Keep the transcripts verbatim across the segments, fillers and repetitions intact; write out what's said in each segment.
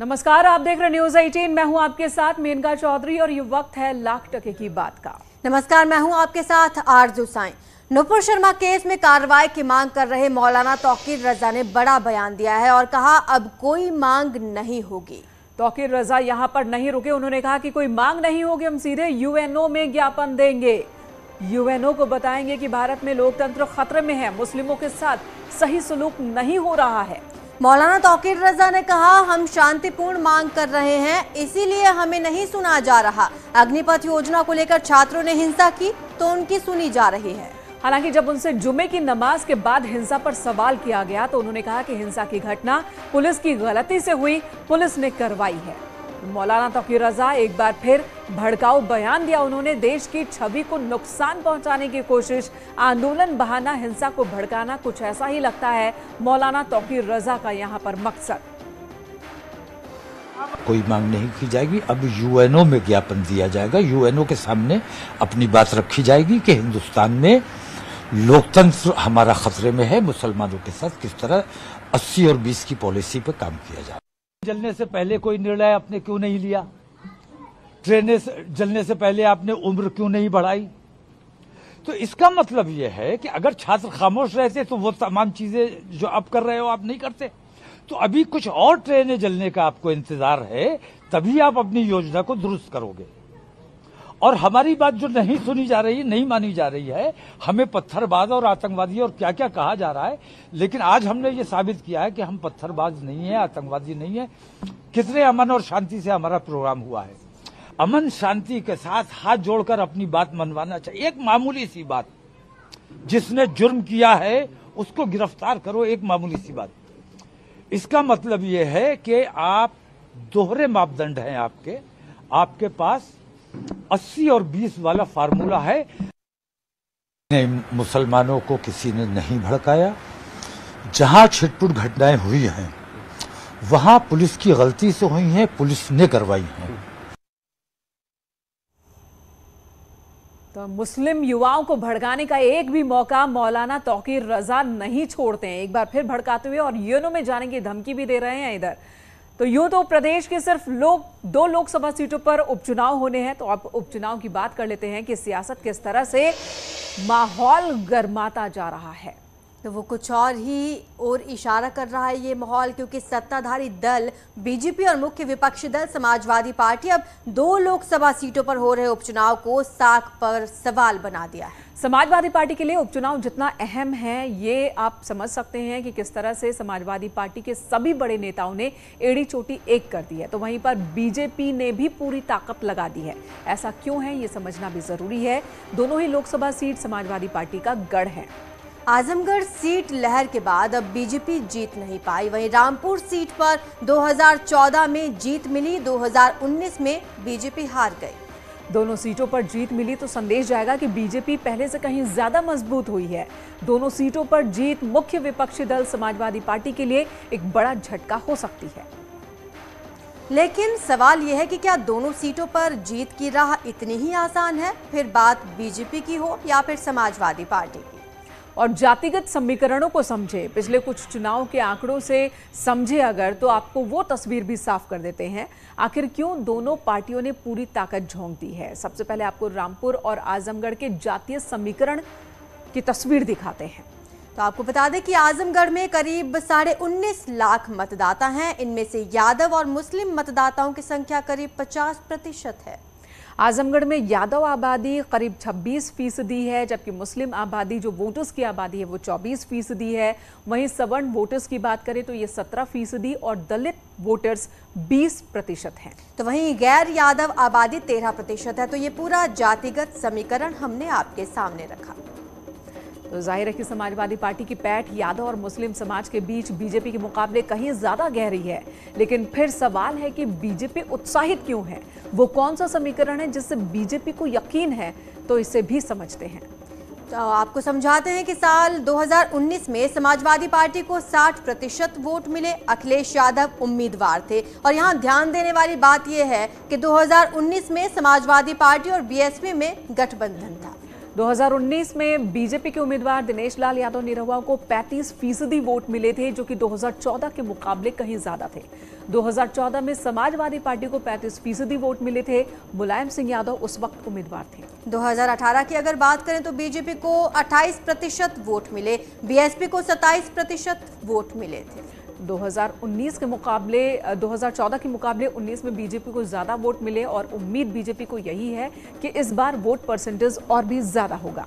नमस्कार, आप देख रहे न्यूज़ अठारह, मैं हूं आपके साथ मेनका चौधरी और ये वक्त है लाख टके की बात का। नमस्कार, मैं हूं आपके साथ आरजू साईं। नुपुर शर्मा केस में कार्रवाई की मांग कर रहे मौलाना तौकीर रजा ने बड़ा बयान दिया है और कहा अब कोई मांग नहीं होगी। तौकीर रजा यहाँ पर नहीं रुके, उन्होंने कहा कि कोई मांग नहीं होगी, हम सीधे यूएनओ में ज्ञापन देंगे। यूएनओ को बताएंगे कि भारत में लोकतंत्र खतरे में है, मुस्लिमों के साथ सही सलूक नहीं हो रहा है। मौलाना तौकीर रजा ने कहा हम शांतिपूर्ण मांग कर रहे हैं, इसीलिए हमें नहीं सुना जा रहा। अग्निपथ योजना को लेकर छात्रों ने हिंसा की तो उनकी सुनी जा रही है। हालांकि जब उनसे जुमे की नमाज के बाद हिंसा पर सवाल किया गया तो उन्होंने कहा कि हिंसा की घटना पुलिस की गलती से हुई, पुलिस ने करवाई है। मौलाना तौकीर रजा एक बार फिर भड़काऊ बयान दिया। उन्होंने देश की छवि को नुकसान पहुंचाने की कोशिश, आंदोलन बहाना, हिंसा को भड़काना, कुछ ऐसा ही लगता है मौलाना तौकीर रजा का यहाँ पर मकसद। कोई मांग नहीं की जाएगी, अब यूएनओ में ज्ञापन दिया जाएगा। यूएनओ के सामने अपनी बात रखी जाएगी कि हिंदुस्तान में लोकतंत्र हमारा खतरे में है, मुसलमानों के साथ किस तरह अस्सी और बीस की पॉलिसी पर काम किया जाए। जलने से पहले कोई निर्णय आपने क्यों नहीं लिया? ट्रेनें जलने से पहले आपने उम्र क्यों नहीं बढ़ाई? तो इसका मतलब यह है कि अगर छात्र खामोश रहते तो वो तमाम चीजें जो आप कर रहे हो आप नहीं करते। तो अभी कुछ और ट्रेनें जलने का आपको इंतजार है, तभी आप अपनी योजना को दुरुस्त करोगे। और हमारी बात जो नहीं सुनी जा रही, नहीं मानी जा रही है, हमें पत्थरबाज और आतंकवादी और क्या क्या कहा जा रहा है, लेकिन आज हमने ये साबित किया है कि हम पत्थरबाज नहीं है, आतंकवादी नहीं है। कितने अमन और शांति से हमारा प्रोग्राम हुआ है। अमन शांति के साथ हाथ जोड़कर अपनी बात मनवाना चाहिए। एक मामूली सी बात, जिसने जुर्म किया है उसको गिरफ्तार करो, एक मामूली सी बात। इसका मतलब ये है कि आप दोहरे मापदंड हैं आपके, आपके पास अस्सी और बीस वाला फार्मूला है। मुसलमानों को किसी ने नहीं भड़काया। जहां छिटपुट घटनाएं हुई हैं वहां पुलिस की गलती से हुई हैं, पुलिस ने करवाई है। तो मुस्लिम युवाओं को भड़काने का एक भी मौका मौलाना तौकीर रजा नहीं छोड़ते हैं। एक बार फिर भड़काते हुए और यूएनओ में जाने की धमकी भी दे रहे हैं। इधर तो यूं तो प्रदेश के सिर्फ लोग दो लोकसभा सीटों पर उपचुनाव होने हैं, तो अब उपचुनाव की बात कर लेते हैं कि सियासत किस तरह से माहौल गर्माता जा रहा है। तो वो कुछ और ही और इशारा कर रहा है ये माहौल, क्योंकि सत्ताधारी दल बीजेपी और मुख्य विपक्षी दल समाजवादी पार्टी अब दो लोकसभा सीटों पर हो रहे उपचुनाव को साख पर सवाल बना दिया है। समाजवादी पार्टी के लिए उपचुनाव जितना अहम है ये आप समझ सकते हैं कि किस तरह से समाजवादी पार्टी के सभी बड़े नेताओं ने एड़ी चोटी एक कर दी है, तो वहीं पर बीजेपी ने भी पूरी ताकत लगा दी है। ऐसा क्यों है ये समझना भी जरूरी है। दोनों ही लोकसभा सीट समाजवादी पार्टी का गढ़ है। आजमगढ़ सीट लहर के बाद अब बीजेपी जीत नहीं पाई, वहीं रामपुर सीट पर दो हज़ार चौदह में जीत मिली, दो हज़ार उन्नीस में बीजेपी हार गई। दोनों सीटों पर जीत मिली तो संदेश जाएगा कि बीजेपी पहले से कहीं ज्यादा मजबूत हुई है। दोनों सीटों पर जीत मुख्य विपक्षी दल समाजवादी पार्टी के लिए एक बड़ा झटका हो सकती है। लेकिन सवाल यह है कि क्या दोनों सीटों पर जीत की राह इतनी ही आसान है? फिर बात बीजेपी की हो या फिर समाजवादी पार्टी की। और जातिगत समीकरणों को समझे, पिछले कुछ चुनाव के आंकड़ों से समझे अगर, तो आपको वो तस्वीर भी साफ कर देते हैं आखिर क्यों दोनों पार्टियों ने पूरी ताकत झोंक दी है। सबसे पहले आपको रामपुर और आजमगढ़ के जातीय समीकरण की तस्वीर दिखाते हैं। तो आपको बता दें कि आजमगढ़ में करीब साढ़े उन्नीस लाख मतदाता हैं, इनमें से यादव और मुस्लिम मतदाताओं की संख्या करीब पचास प्रतिशत है। आजमगढ़ में यादव आबादी करीब छब्बीस फीसदी है, जबकि मुस्लिम आबादी जो वोटर्स की आबादी है वो चौबीस फीसदी है। वहीं सवर्ण वोटर्स की बात करें तो ये सत्रह फीसदी और दलित वोटर्स बीस प्रतिशत हैं। तो वहीं गैर यादव आबादी तेरह प्रतिशत है। तो ये पूरा जातिगत समीकरण हमने आपके सामने रखा। तो जाहिर है कि समाजवादी पार्टी की पैठ यादव और मुस्लिम समाज के बीच बीजेपी के मुकाबले कहीं ज्यादा गहरी है। लेकिन फिर सवाल है कि बीजेपी उत्साहित क्यों है? वो कौन सा समीकरण है जिससे बीजेपी को यकीन है? तो इसे भी समझते हैं। तो आपको समझाते हैं कि साल दो हज़ार उन्नीस में समाजवादी पार्टी को साठ प्रतिशत वोट मिले, अखिलेश यादव उम्मीदवार थे। और यहाँ ध्यान देने वाली बात यह है कि दो हज़ार उन्नीस में समाजवादी पार्टी और बीएसपी में गठबंधन था। दो हज़ार उन्नीस में बीजेपी के उम्मीदवार दिनेश लाल यादव निरहुआ को पैंतीस फीसदी वोट मिले थे, जो कि दो हज़ार चौदह के मुकाबले कहीं ज्यादा थे। दो हज़ार चौदह में समाजवादी पार्टी को पैंतीस फीसदी वोट मिले थे। मुलायम सिंह यादव उस वक्त उम्मीदवार थे। दो हज़ार अठारह की अगर बात करें तो बीजेपी को अट्ठाईस प्रतिशत वोट मिले, बीएसपी को सत्ताईस प्रतिशत वोट मिले थे। दो हज़ार उन्नीस के मुकाबले दो हज़ार चौदह के मुकाबले उन्नीस में बीजेपी को ज़्यादा वोट मिले और उम्मीद बीजेपी को यही है कि इस बार वोट परसेंटेज और भी ज़्यादा होगा।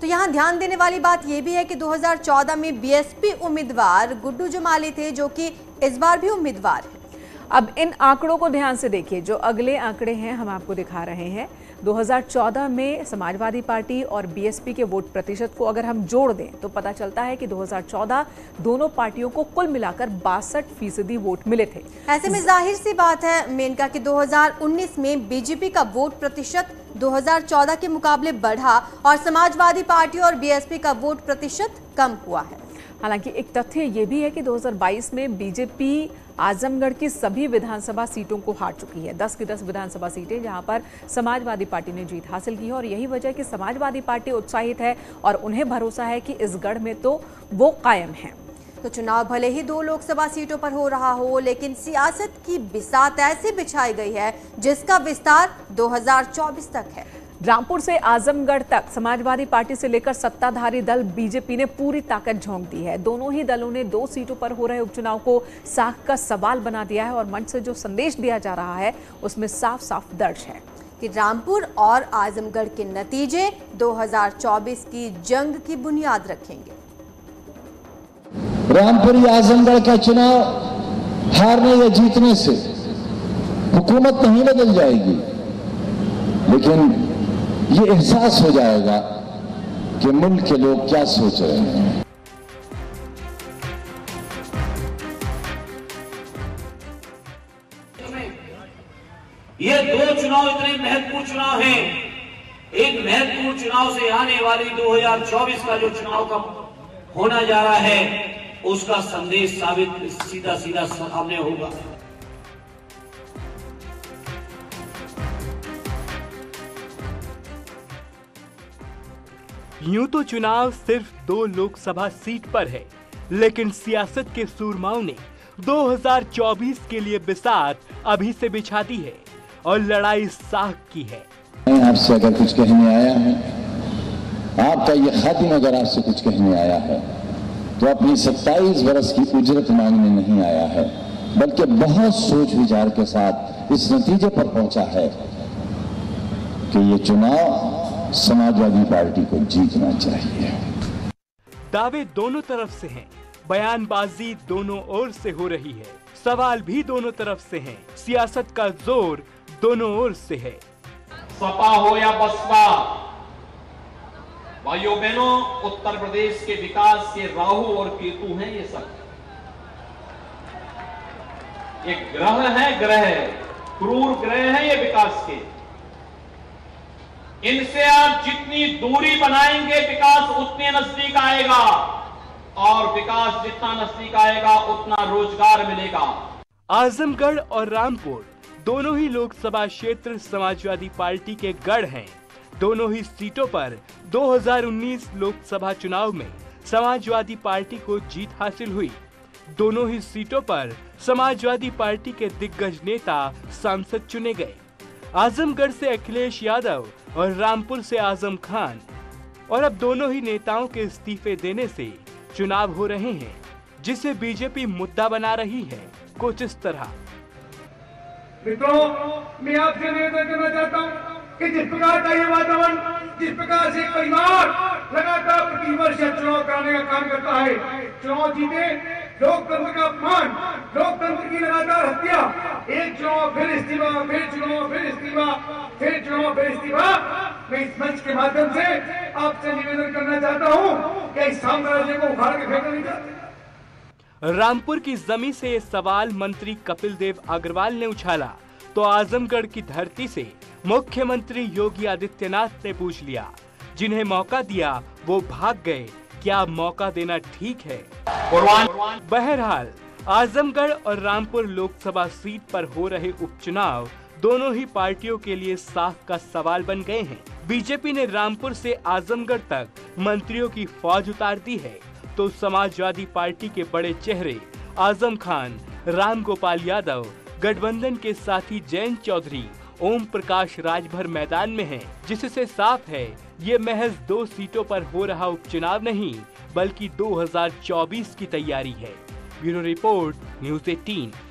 तो यहाँ ध्यान देने वाली बात यह भी है कि दो हज़ार चौदह में बीएसपी उम्मीदवार गुड्डु जमाली थे, जो कि इस बार भी उम्मीदवार है। अब इन आंकड़ों को ध्यान से देखिए, जो अगले आंकड़े हैं हम आपको दिखा रहे हैं। दो हज़ार चौदह में समाजवादी पार्टी और बीएसपी के वोट प्रतिशत को अगर हम जोड़ दें तो पता चलता है कि दो हज़ार चौदह दोनों पार्टियों को कुल मिलाकर बासठ फीसदी वोट मिले थे। ऐसे में जाहिर सी बात है मेनका कि दो हज़ार उन्नीस में बीजेपी का वोट प्रतिशत दो हज़ार चौदह के मुकाबले बढ़ा और समाजवादी पार्टी और बीएसपी का वोट प्रतिशत कम हुआ है। हालांकि एक तथ्य ये भी है कि दो हज़ार बाईस में बीजेपी आजमगढ़ की सभी विधानसभा सीटों को हार चुकी है। दस की दस विधानसभा सीटें जहां पर समाजवादी पार्टी ने जीत हासिल की है, और यही वजह है कि समाजवादी पार्टी उत्साहित है और उन्हें भरोसा है कि इस गढ़ में तो वो कायम है। तो चुनाव भले ही दो लोकसभा सीटों पर हो रहा हो, लेकिन सियासत की बिसात ऐसे बिछाई गई है जिसका विस्तार दो हज़ार चौबीस तक है। रामपुर से आजमगढ़ तक समाजवादी पार्टी से लेकर सत्ताधारी दल बीजेपी ने पूरी ताकत झोंक दी है। दोनों ही दलों ने दो सीटों पर हो रहे उपचुनाव को साख का सवाल बना दिया है, और मंच से जो संदेश दिया जा रहा है उसमें साफ साफ दर्ज है कि रामपुर और आजमगढ़ के नतीजे दो हज़ार चौबीस की जंग की बुनियाद रखेंगे। रामपुर या आजमगढ़ का चुनाव हारने या जीतने से हुकूमत नहीं बदल जाएगी, लेकिन ये एहसास हो जाएगा कि मुल्क के लोग क्या सोच रहे हैं। ये दो चुनाव इतने महत्वपूर्ण चुनाव हैं। एक महत्वपूर्ण चुनाव से आने वाली दो हज़ार चौबीस का जो चुनाव का होना जा रहा है उसका संदेश साबित सीधा सीधा सामने होगा। यूं तो चुनाव सिर्फ दो लोकसभा सीट पर है, लेकिन सियासत के सूरमाओं ने दो हज़ार चौबीस के लिए बिसात अभी से बिछा दी है और लड़ाई साख की है। मैं आपसे अगर कुछ कहने आया है, आपका ये खातिम अगर आपसे कुछ कहने आया है तो अपनी सत्ताईस बरस की उजरत मांगने नहीं आया है, बल्कि बहुत सोच विचार के साथ इस नतीजे पर पहुंचा है कि ये चुनाव समाजवादी पार्टी को जीतना चाहिए। दावे दोनों तरफ से हैं, बयानबाजी दोनों ओर से हो रही है, सवाल भी दोनों तरफ से हैं, सियासत का जोर दोनों ओर से है। सपा हो या बसपा, भाइयों बहनों, उत्तर प्रदेश के विकास के राहु और केतु हैं ये सब। ये ग्रह है, ग्रह क्रूर ग्रह है ये विकास के। इनसे आप जितनी दूरी बनाएंगे विकास उतने नजदीक आएगा, और विकास जितना नजदीक आएगा उतना रोजगार मिलेगा। आजमगढ़ और रामपुर दोनों ही लोकसभा क्षेत्र समाजवादी पार्टी के गढ़ हैं। दोनों ही सीटों पर दो हज़ार उन्नीस लोकसभा चुनाव में समाजवादी पार्टी को जीत हासिल हुई। दोनों ही सीटों पर समाजवादी पार्टी के दिग्गज नेता सांसद चुने गए। आजमगढ़ से अखिलेश यादव और रामपुर से आजम खान, और अब दोनों ही नेताओं के इस्तीफे देने से चुनाव हो रहे हैं, जिसे बीजेपी मुद्दा बना रही है कुछ इस तरह। मित्रों, मैं आपसे निवेदन करना चाहता हूं कि जिस प्रकार का ये वातावरण, जिस प्रकार से परिवार लगातार प्रतिवर्ष चुनाव कराने का काम करता है, चुनाव जीते, लोकतंत्र का अपमान, लोकतंत्र की लगातार हत्या, एक चुनाव फिर इस्तीफा, फिर चुनाव फिर इस्तीफा, फिर चुनाव फिर इस्तीफा। मैं इस मंच के माध्यम से आपसे निवेदन करना चाहता हूँ कि इस साम्राज्य को उखाड़ के फेंकना नहीं चाहते। रामपुर की जमी से ये सवाल मंत्री कपिल देव अग्रवाल ने उछाला तो आजमगढ़ की धरती से मुख्यमंत्री योगी आदित्यनाथ ने पूछ लिया। जिन्हें मौका दिया वो भाग गए, क्या मौका देना ठीक है? बहरहाल आजमगढ़ और रामपुर लोकसभा सीट पर हो रहे उपचुनाव दोनों ही पार्टियों के लिए साख का सवाल बन गए हैं। बीजेपी ने रामपुर से आजमगढ़ तक मंत्रियों की फौज उतार दी है तो समाजवादी पार्टी के बड़े चेहरे आजम खान, राम गोपाल यादव, गठबंधन के साथी जयंत चौधरी, ओम प्रकाश राजभर मैदान में हैं, जिससे साफ है ये महज दो सीटों पर हो रहा उपचुनाव नहीं बल्कि दो हजार चौबीस की तैयारी है। ब्यूरो रिपोर्ट न्यूज़ अठारह।